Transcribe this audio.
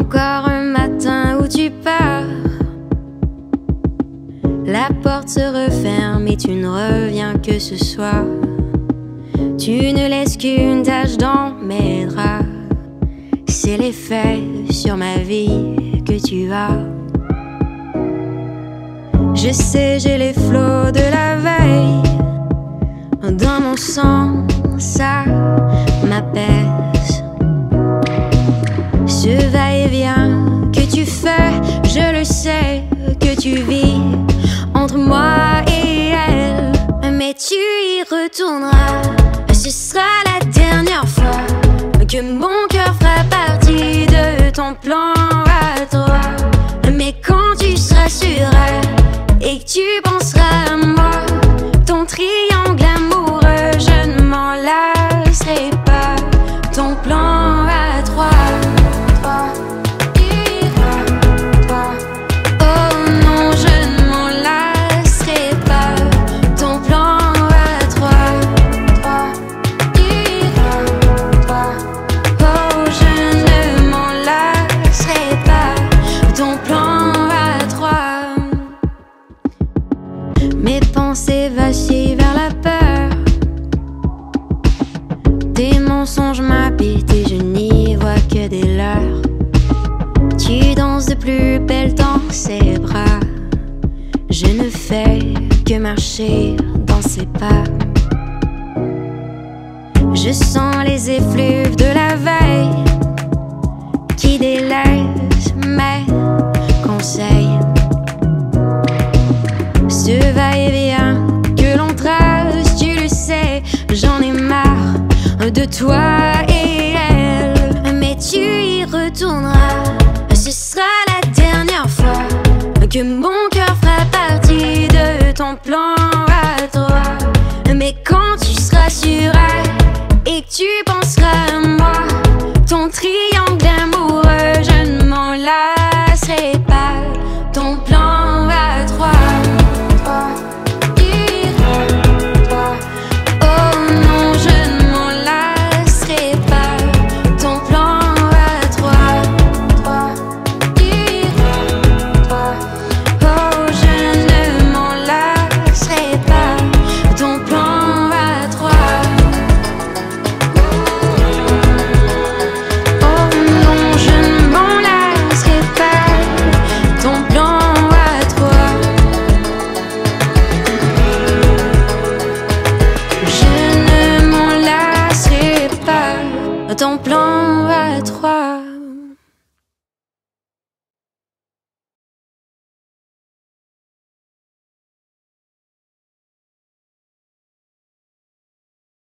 encore un matin où tu pars. La porte se referme et tu ne reviens que ce soir. Tu ne laisses qu'une tache dans mes draps. C'est l'effet sur ma vie que tu as. Je sais, j'ai les flots de la veille dans mon sang, ça m'apaise. Ce va-et-vient que tu fais, je le sais que tu vis entre moi et elle. Mais tu y retourneras, ce sera la dernière fois que mon cœur fera partie de ton plan à toi. Mais quand tu seras sûre et que tu penseras à moi, ton triangle amoureux, je ne m'en lasserai pas. Ton plan à trois, trois, trois, trois. Oh non, je ne m'en lasserai pas. Ton plan à trois, trois, trois, trois. Oh, je ne m'en lasserai pas. Ton plan à trois. Mes pensées vacillent vers la peur. Tes mensonges m'habitent et je n'y vois que des leurs. Tu danses de plus belle dans ses bras. Je ne fais que marcher dans ses pas. Je sens les effluves de la veille qui délaissent mes conseils. Ce va-et-vient que l'on trace, tu le sais, j'en ai marre de toi et elle. Mais tu y retourneras, ce sera la dernière fois que mon cœur fera partie de ton plan à toi. Mais quand tu seras sûre et que tu penseras à moi, ton triangle amoureux, je ne m'en lasserai pas. Ton plan à trois. Ton plan à trois.